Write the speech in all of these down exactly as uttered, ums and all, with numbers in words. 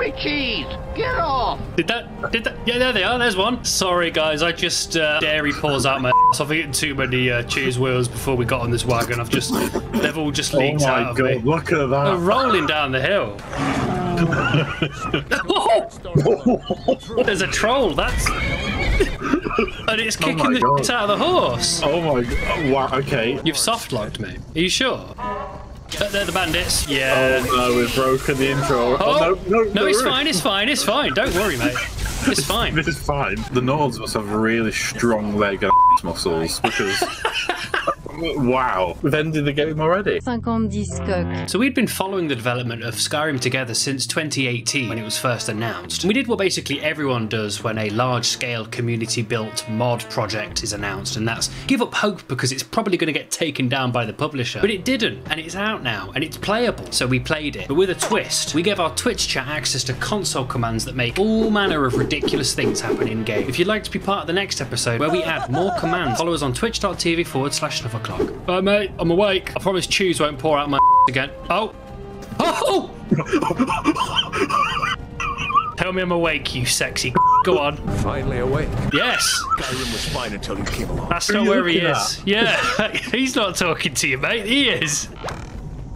my cheese! Get off! Did that? Did that? Yeah, there they are. There's one. Sorry, guys. I just uh, dairy pours out my ass. I've eaten too many uh, cheese wheels before we got on this wagon. I've just, they've all just leaked oh my out God, of me. Look at that! They're rolling down the hill. Oh! There's a troll. That's. And it's kicking oh the God. out of the horse. Oh my God! Wow. Okay. You've soft locked me. Are you sure? They're the bandits. Yeah. Oh no, we've broken the intro. Oh, oh no, no, no, it's fine, it's fine, it's fine. Don't worry, mate. It's fine. This is fine. The Nords must have really strong leg and muscles because. Wow. We've ended the game already. So we'd been following the development of Skyrim Together since twenty eighteen when it was first announced. We did what basically everyone does when a large-scale community-built mod project is announced, and that's give up hope because it's probably going to get taken down by the publisher. But it didn't, and it's out now, and it's playable. So we played it, but with a twist. We gave our Twitch chat access to console commands that make all manner of ridiculous things happen in-game. If you'd like to be part of the next episode where we add more commands, follow us on twitch.tv forward slash another Bye, mate. I'm awake. I promise cheese won't pour out my again. Oh. Oh! Tell me I'm awake, you sexy. Go on. Finally awake. Yes. Skyrim was fine until you came along. That's not where he is. At? Yeah. He's not talking to you, mate. He is.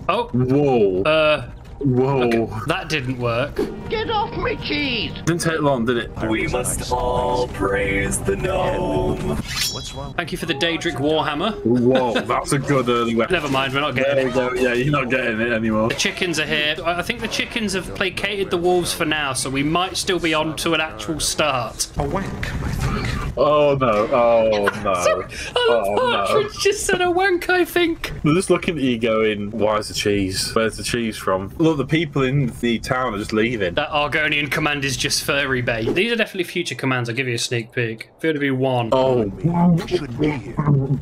Oh. Whoa. Uh. Whoa. Okay. That didn't work. Get off my cheese. Didn't take long, did it? We must all praise the gnome. What's wrong? Thank you for the Daedric Warhammer. Whoa, that's a good early weapon. Never mind, we're not getting there it. Go. Yeah, you're not getting it anymore. The chickens are here. I think the chickens have placated the wolves for now, so we might still be on to an actual start. A wank, I think. Oh, no. Oh, no. Sorry. Oh, Partridge no. just said a wank, I think. They're just looking at you going, where's the cheese? Where's the cheese from? Look, the people in the town are just leaving. That Argonian command is just furry bait. These are definitely future commands. I'll give you a sneak peek. Feel to be one. Oh,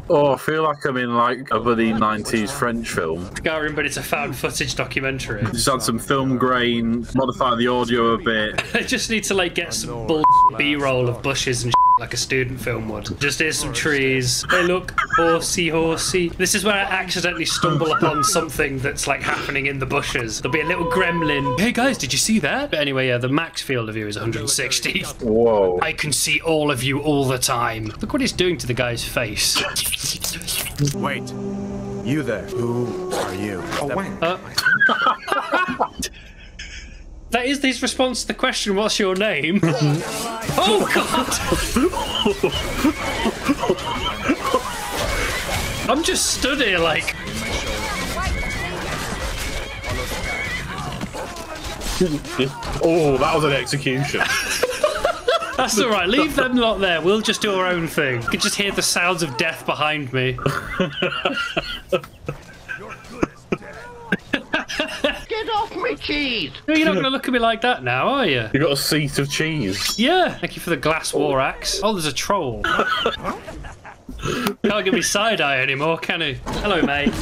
oh, I feel like I'm in like a bloody nineties French film. Skyrim, but it's a found footage documentary. Just add some film grain, modify the audio a bit. I just need to like get some bull B-roll of bushes and. Shit. Like a student film would. Just here's some trees. Hey, look, horsey, horsey. This is where I accidentally stumble upon something that's like happening in the bushes. There'll be a little gremlin. Hey guys, did you see that? But anyway, yeah, the max field of view is one hundred sixty. Whoa. I can see all of you all the time. Look what it's doing to the guy's face. Wait, you there. Who are you? Oh, wait. Uh, That is his response to the question, what's your name? Oh, God! I'm just stood here like... Oh, that was an execution. That's all right, leave them lot there. We'll just do our own thing. You can just hear the sounds of death behind me. Cheese. No, you're not going to look at me like that now, are you? You got a seat of cheese. Yeah. Thank you for the glass war axe. Oh, there's a troll. Can't give me side eye anymore, can he? Hello, mate.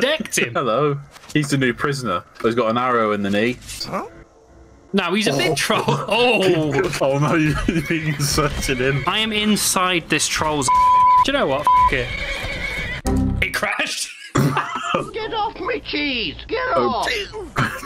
Decked him. Hello. He's the new prisoner. He's got an arrow in the knee. Huh? No, he's a big oh. troll. Oh. Oh no, you've been inserted in. I am inside this troll's. Do you know what? F it. It crashed. Get off me cheese! Get off!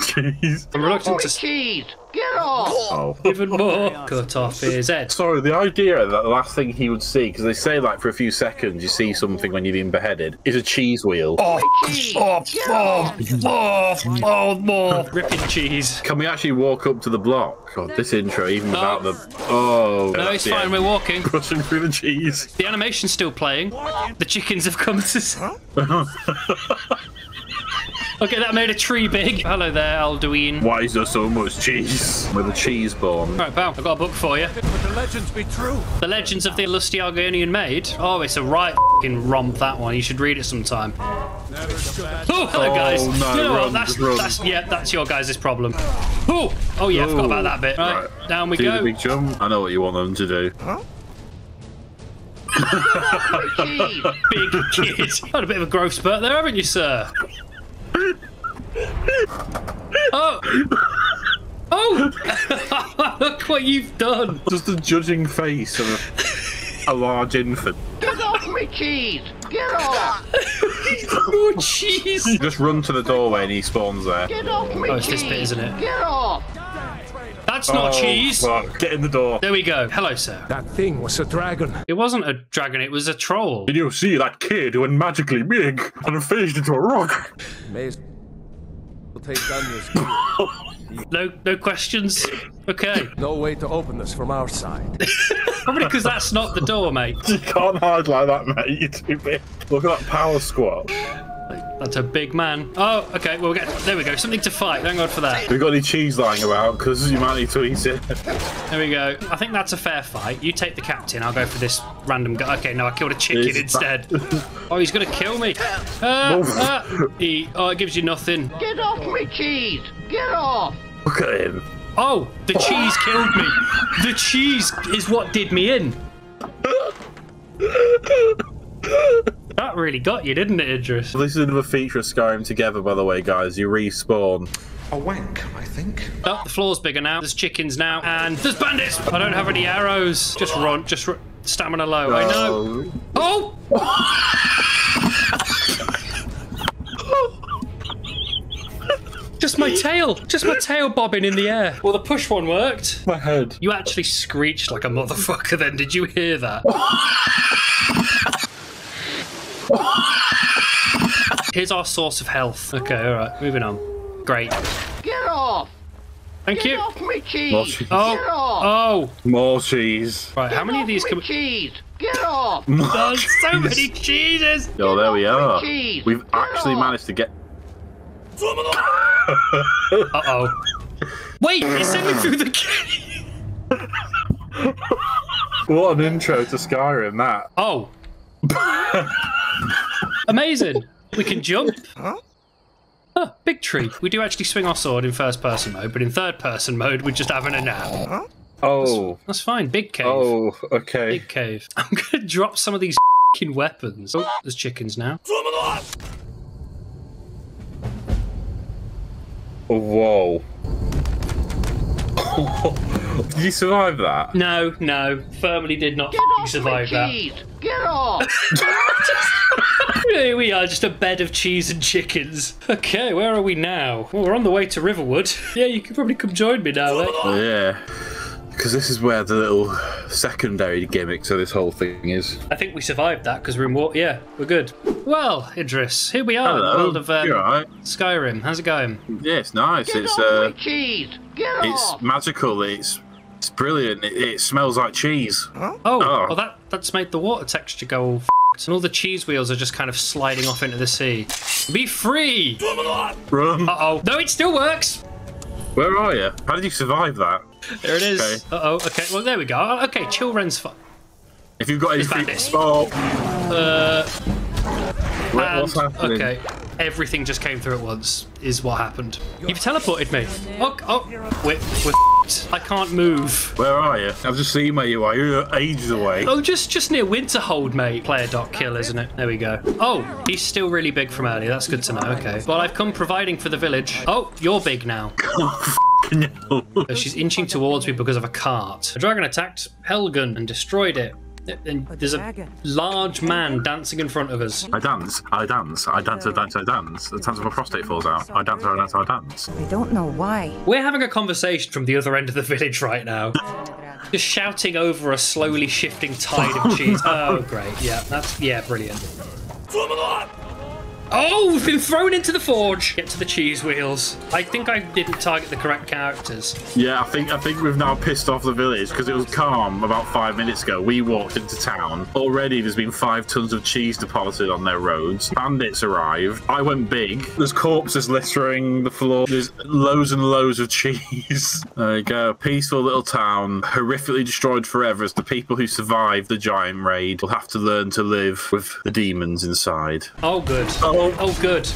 Cheese! I'm reluctant to cheese! Get off! Oh. Even more. Cut off his head. Sorry, the idea that the last thing he would see, because they say like for a few seconds you see something when you've been beheaded, is a cheese wheel. Oh, cheese. Oh, oh, oh, oh, more ripping cheese. Can we actually walk up to the block? God, this intro, even no. without the. Oh. No, it's fine. End. We're walking. Crushing through the cheese. The animation's still playing. The chickens have come to. Okay, that made a tree big. Hello there, Alduin. Why is there so much cheese? With a cheese bomb. Right, pal, I've got a book for you. But the legends be true. The Legends of the Lusty Argonian Maid. Oh, it's a right f***ing romp, that one. You should read it sometime. Oh, hello, guys. Oh, no, you know run, that's, that's, yeah, that's your guys' problem. Oh, oh yeah, I forgot about that bit. Right, right. down we Do go. Do the big jump. I know what you want them to do. Huh? Big kid. Had a bit of a growth spurt there, haven't you, sir? Oh! Oh! Look what you've done! Just the judging face of a, a large infant. Get off me cheese! Get off! Oh, jeez! Just run to the doorway and he spawns there. Get off me! Oh, it's this bit, isn't it? Get off! That's oh, not cheese! Fuck. Get in the door. There we go. Hello, sir. That thing was a dragon. It wasn't a dragon, it was a troll. Did you see that kid who went magically big and phased into a rock? Amazing. We'll take down this. No, no questions? Okay. No way to open this from our side. Probably because that's not the door, mate. You can't hide like that, mate. You're too big. Look at that power squat. That's a big man. Oh, okay. Well, we'll get, there we go. Something to fight. Thank God for that. We've got any cheese lying about because you might need to eat it. There we go. I think that's a fair fight. You take the captain. I'll go for this random guy. Okay, no, I killed a chicken he's instead. Oh, he's going to kill me. Uh, uh, he, oh, it gives you nothing. Get off me, cheese. Get off. Look at him. Oh, the cheese killed me. The cheese is what did me in. That really got you, didn't it, Idris? Well, this is another feature of Skyrim Together, by the way, guys. You respawn. A wank, I think. Oh, the floor's bigger now. There's chickens now. And there's bandits! I don't have any arrows. Just run. Just run. Stamina low. No. I know. Oh! Just my tail. Just my tail bobbing in the air. Well, the push one worked. My head. You actually screeched like a motherfucker then. Did you hear that? Here's our source of health. Okay, all right, moving on. Great. Get off! Thank Get you. Off me cheese. More cheese. Oh, Get off. oh, more cheese. Right, Get how many off of these can we? Cheese. Get off! There's so many cheeses. Oh, there we are. Cheese. We've Get actually off. managed to get. Uh oh. Wait, it sent me through the cave. What an intro to Skyrim, that. Oh. Amazing. We can jump. Huh? Oh, big tree. We do actually swing our sword in first person mode, but in third person mode, we're just having a nap. Huh? Oh. That's, that's fine. Big cave. Oh, okay. Big cave. I'm going to drop some of these f***ing weapons. Oh, there's chickens now. Oh, whoa. Did you survive that? No, no. Firmly did not survive that. Get off! Here we are, just a bed of cheese and chickens. Okay, where are we now? Well, we're on the way to Riverwood. Yeah, you can probably come join me now, eh? Yeah, because this is where the little secondary gimmick to this whole thing is. I think we survived that because we're in water. Yeah, we're good. Well, Idris, here we are. Hello. In the world of um, You're right. Skyrim. How's it going? Yeah, it's nice. Get it's off uh, my cheese. Get it's off. magical. It's it's brilliant. It, it smells like cheese. Huh? Oh, oh, well, that that's made the water texture go all f***. And all the cheese wheels are just kind of sliding off into the sea. Be free! Run. Uh-oh. No, it still works! Where are you? How did you survive that? There it is. Okay. Uh-oh. Okay. Well, there we go. Okay, children's fun. If you've got any free spot. Uh... What, and, what's happening? Okay. Everything just came through at once, is what happened. You've teleported me. Oh, oh. We're, we're f***ed. I can't move. Where are you? I've just seen where you are. You're ages away. Oh, just just near Winterhold, mate. Player dot kill, isn't it? There we go. Oh, he's still really big from earlier. That's good to know. Okay. Well, I've come providing for the village. Oh, you're big now. Oh, f***ing hell. So she's inching towards me because of a cart. A dragon attacked Helgen and destroyed it. And there's a large man dancing in front of us. I dance, I dance, I dance, I dance, I dance. The time my prostate falls out. I dance, I dance, I dance. I don't know why. We're having a conversation from the other end of the village right now. Just shouting over a slowly shifting tide of cheese. Oh, great. Yeah, that's, yeah, brilliant. Oh, we've been thrown into the forge. Get to the cheese wheels. I think I didn't target the correct characters. Yeah, I think I think we've now pissed off the village because it was calm about five minutes ago. We walked into town. Already there's been five tons of cheese deposited on their roads. Bandits arrived. I went big. There's corpses littering the floor. There's loads and loads of cheese. There you go. Peaceful little town. Horrifically destroyed forever as the people who survived the giant raid will have to learn to live with the demons inside. Oh, good. Oh, Oh, good.